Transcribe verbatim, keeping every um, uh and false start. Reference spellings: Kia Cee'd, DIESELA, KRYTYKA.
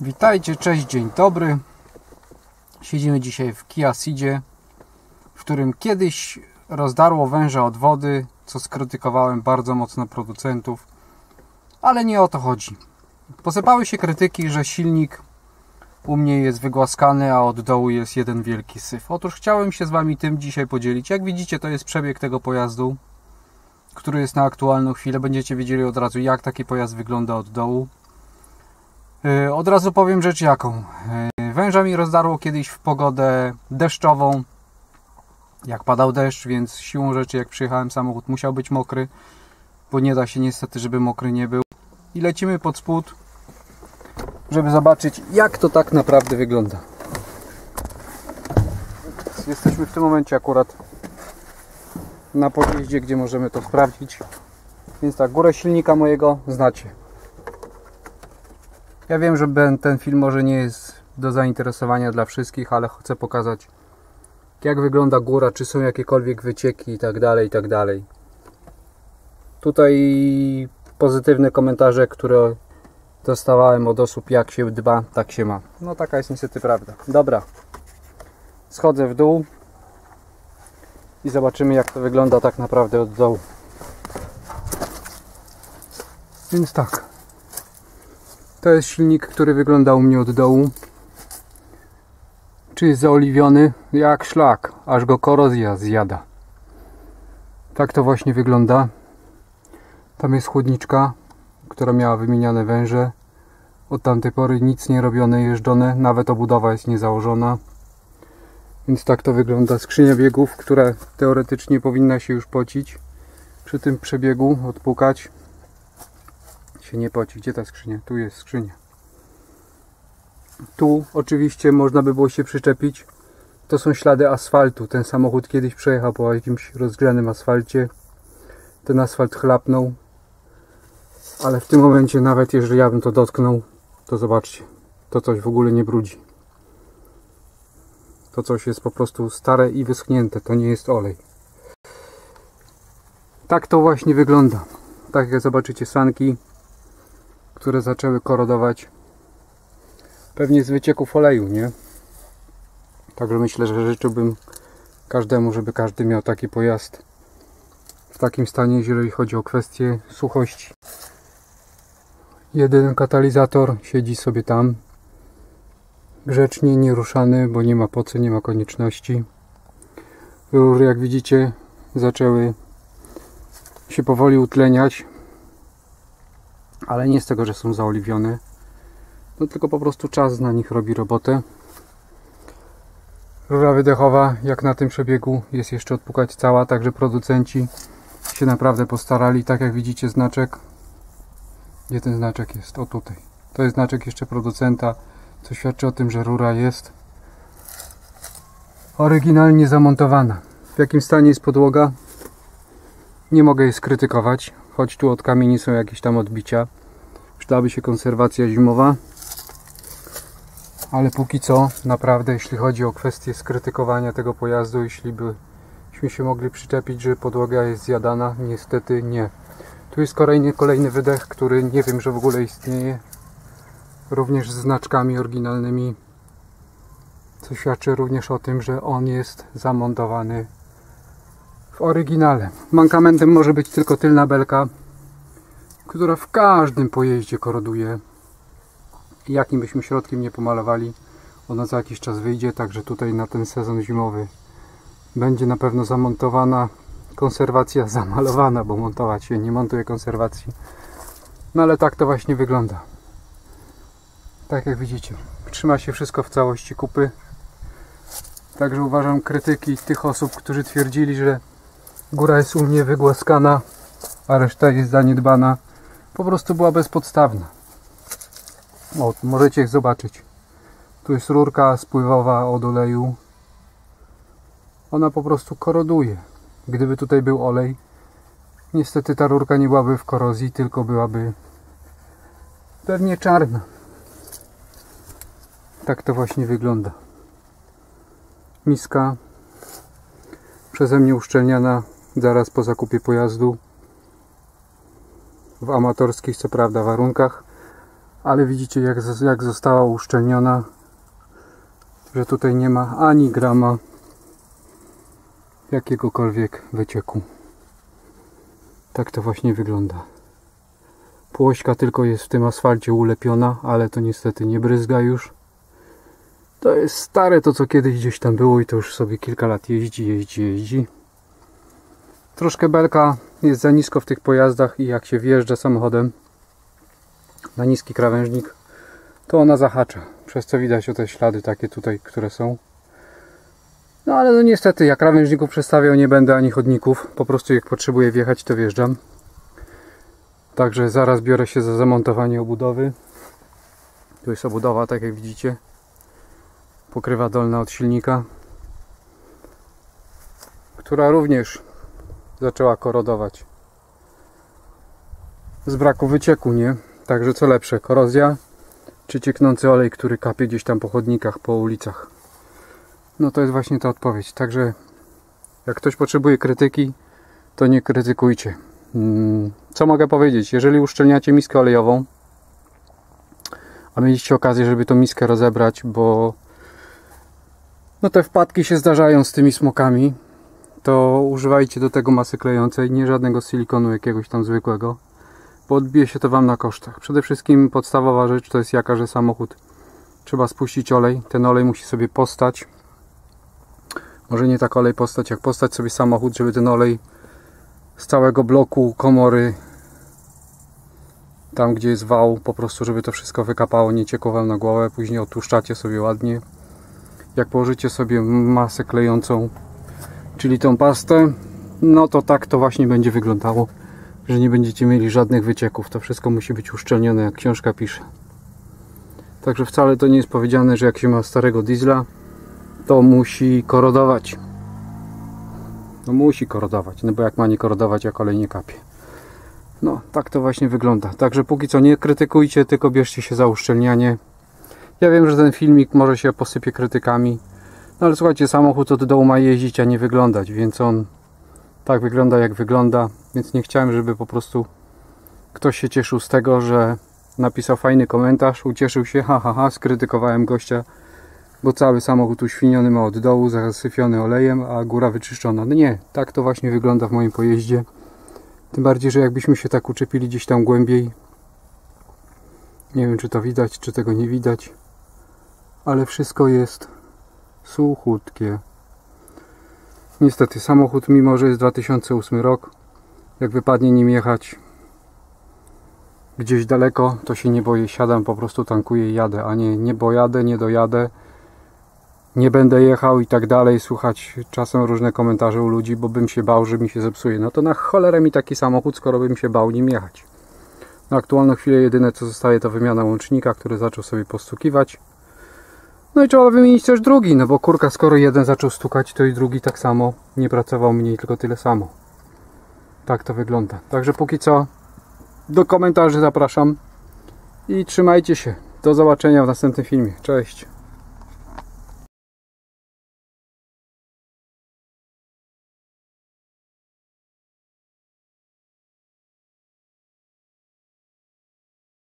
Witajcie, cześć, dzień dobry. Siedzimy dzisiaj w Kia Cee'dzie, w którym kiedyś rozdarło węża od wody, co skrytykowałem bardzo mocno producentów, ale nie o to chodzi. Posypały się krytyki, że silnik u mnie jest wygłaskany, a od dołu jest jeden wielki syf. Otóż chciałem się z Wami tym dzisiaj podzielić. Jak widzicie, to jest przebieg tego pojazdu, który jest na aktualną chwilę. Będziecie wiedzieli od razu, jak taki pojazd wygląda od dołu. Od razu powiem rzecz jaką. Węża mi rozdarło kiedyś w pogodę deszczową, jak padał deszcz, więc siłą rzeczy jak przyjechałem, samochód musiał być mokry, bo nie da się niestety, żeby mokry nie był. I lecimy pod spód, żeby zobaczyć, jak to tak naprawdę wygląda. Jesteśmy w tym momencie akurat na podjeździe, gdzie możemy to sprawdzić. Więc tak, górę silnika mojego znacie. Ja wiem, że ten film może nie jest do zainteresowania dla wszystkich, ale chcę pokazać, jak wygląda góra, czy są jakiekolwiek wycieki i tak dalej, i tak dalej. Tutaj pozytywne komentarze, które dostawałem od osób, jak się dba, tak się ma. No taka jest niestety prawda. Dobra, schodzę w dół i zobaczymy, jak to wygląda tak naprawdę od dołu. Więc tak. To jest silnik, który wygląda u mnie od dołu. Czy jest zaoliwiony jak szlak, aż go korozja zjada. Tak to właśnie wygląda. Tam jest chłodniczka, która miała wymieniane węże. Od tamtej pory nic nie robione, jeżdżone, nawet obudowa jest niezałożona. Więc tak to wygląda. Skrzynia biegów, która teoretycznie powinna się już pocić. Przy tym przebiegu odpukać. Się nie poci. Gdzie ta skrzynia? Tu jest skrzynia. Tu oczywiście można by było się przyczepić. To są ślady asfaltu. Ten samochód kiedyś przejechał po jakimś rozgrzanym asfalcie. Ten asfalt chlapnął. Ale w tym momencie, nawet jeżeli ja bym to dotknął, to zobaczcie, to coś w ogóle nie brudzi. To coś jest po prostu stare i wyschnięte. To nie jest olej. Tak to właśnie wygląda. Tak jak zobaczycie sanki, które zaczęły korodować, pewnie z wycieków oleju, nie? Także myślę, że życzyłbym każdemu, żeby każdy miał taki pojazd w takim stanie, jeżeli chodzi o kwestię suchości. Jeden katalizator siedzi sobie tam grzecznie, nieruszany, bo nie ma po co, nie ma konieczności. Rury, jak widzicie, zaczęły się powoli utleniać, ale nie z tego, że są zaoliwione, no tylko po prostu czas na nich robi robotę. Rura wydechowa, jak na tym przebiegu, jest jeszcze odpukać cała, także producenci się naprawdę postarali. Tak jak widzicie znaczek, gdzie ten znaczek jest? O, tutaj. To jest znaczek jeszcze producenta, co świadczy o tym, że rura jest oryginalnie zamontowana. W jakim stanie jest podłoga? Nie mogę jej skrytykować, choć tu od kamieni są jakieś tam odbicia. Przydałaby się konserwacja zimowa, ale póki co naprawdę, jeśli chodzi o kwestię skrytykowania tego pojazdu, jeśli byśmy się mogli przyczepić, że podłoga jest zjadana, niestety nie. Tu jest kolejny, kolejny wydech, który nie wiem, że w ogóle istnieje, również z znaczkami oryginalnymi, co świadczy również o tym, że on jest zamontowany w oryginale. Mankamentem może być tylko tylna belka, która w każdym pojeździe koroduje. Jakim byśmy środkiem nie pomalowali, ona za jakiś czas wyjdzie, także tutaj na ten sezon zimowy będzie na pewno zamontowana, konserwacja zamalowana, bo montować się nie montuje konserwacji. No ale tak to właśnie wygląda. Tak jak widzicie, trzyma się wszystko w całości kupy. Także uważam krytyki tych osób, którzy twierdzili, że góra jest u mnie wygłaskana, a reszta jest zaniedbana, po prostu była bezpodstawna. O, możecie ich zobaczyć. Tu jest rurka spływowa od oleju. Ona po prostu koroduje. Gdyby tutaj był olej, Niestety ta rurka nie byłaby w korozji, tylko byłaby pewnie czarna. Tak to właśnie wygląda. Miska przeze mnie uszczelniana zaraz po zakupie pojazdu, w amatorskich co prawda warunkach, ale widzicie jak, jak została uszczelniona, że tutaj nie ma ani grama jakiegokolwiek wycieku. Tak to właśnie wygląda. Płośka tylko jest w tym asfalcie ulepiona, ale to niestety nie bryzga już. To jest stare to, co kiedyś gdzieś tam było i to już sobie kilka lat jeździ, jeździ, jeździ. Troszkę belka jest za nisko w tych pojazdach i jak się wjeżdża samochodem na niski krawężnik, to ona zahacza, przez co widać o te ślady takie tutaj, które są. No ale no niestety, ja krawężników przestawiał nie będę ani chodników, po prostu jak potrzebuję wjechać, to wjeżdżam. Także zaraz biorę się za zamontowanie obudowy. Tu jest obudowa, tak jak widzicie. Pokrywa dolna od silnika, która również zaczęła korodować z braku wycieku, nie? Także co lepsze, korozja czy cieknący olej, który kapie gdzieś tam po chodnikach, po ulicach. No to jest właśnie ta odpowiedź. Także jak ktoś potrzebuje krytyki, to nie krytykujcie. Co mogę powiedzieć? Jeżeli uszczelniacie miskę olejową, a mieliście okazję, żeby tą miskę rozebrać, bo no te wpadki się zdarzają z tymi smokami, to używajcie do tego masy klejącej, nie żadnego silikonu jakiegoś tam zwykłego, bo odbije się to Wam na kosztach. Przede wszystkim podstawowa rzecz to jest jaka, że samochód trzeba spuścić olej, ten olej musi sobie postać. Może nie tak olej postać, jak postać sobie samochód, żeby ten olej z całego bloku, komory, tam gdzie jest wał, po prostu żeby to wszystko wykapało, nie ciekło Wam na głowę, później otłuszczacie sobie ładnie. Jak położycie sobie masę klejącą, czyli tą pastę, no to tak to właśnie będzie wyglądało, że nie będziecie mieli żadnych wycieków. To wszystko musi być uszczelnione, jak książka pisze. Także wcale to nie jest powiedziane, że jak się ma starego diesla, to musi korodować. No musi korodować, no bo jak ma nie korodować, jak olej nie kapie. No tak to właśnie wygląda. Także póki co nie krytykujcie, tylko bierzcie się za uszczelnianie. Ja wiem, że ten filmik może się posypie krytykami, no ale słuchajcie, samochód od dołu ma jeździć, a nie wyglądać, więc on tak wygląda jak wygląda, więc nie chciałem, żeby po prostu ktoś się cieszył z tego, że napisał fajny komentarz, ucieszył się, ha ha ha, skrytykowałem gościa, bo cały samochód uświniony ma od dołu, zasyfiony olejem, a góra wyczyszczona. No nie, tak to właśnie wygląda w moim pojeździe, tym bardziej, że jakbyśmy się tak uczepili gdzieś tam głębiej, nie wiem czy to widać, czy tego nie widać, ale wszystko jest suchutkie. Niestety samochód, mimo że jest dwa tysiące ósmy rok, jak wypadnie nim jechać gdzieś daleko, to się nie boję, siadam, po prostu tankuję i jadę, a nie, nie bojadę, nie dojadę, nie będę jechał i tak dalej, słuchać czasem różne komentarze u ludzi, bo bym się bał, że mi się zepsuje. No to na cholerę mi taki samochód, skoro bym się bał nim jechać. Na aktualną chwilę jedyne co zostaje to wymiana łącznika, który zaczął sobie postukiwać. No i trzeba wymienić też drugi, no bo kurka, skoro jeden zaczął stukać, to i drugi tak samo nie pracował mniej, tylko tyle samo. Tak to wygląda. Także póki co do komentarzy zapraszam i trzymajcie się. Do zobaczenia w następnym filmie. Cześć!